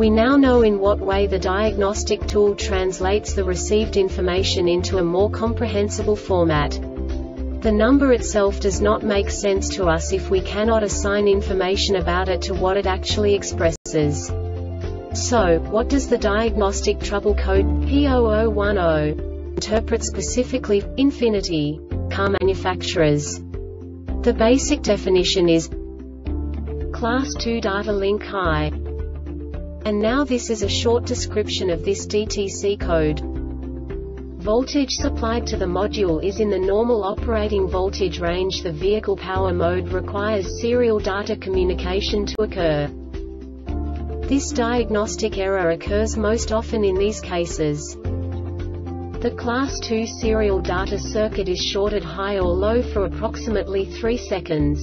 We now know in what way the diagnostic tool translates the received information into a more comprehensible format. The number itself does not make sense to us if we cannot assign information about it to what it actually expresses. So, what does the diagnostic trouble code P0010 interpret specifically for Infinity car manufacturers? The basic definition is class 2 data link high. And now this is a short description of this DTC code. Voltage supplied to the module is in the normal operating voltage range. The vehicle power mode requires serial data communication to occur. This diagnostic error occurs most often in these cases. The class 2 serial data circuit is shorted high or low for approximately 3 seconds.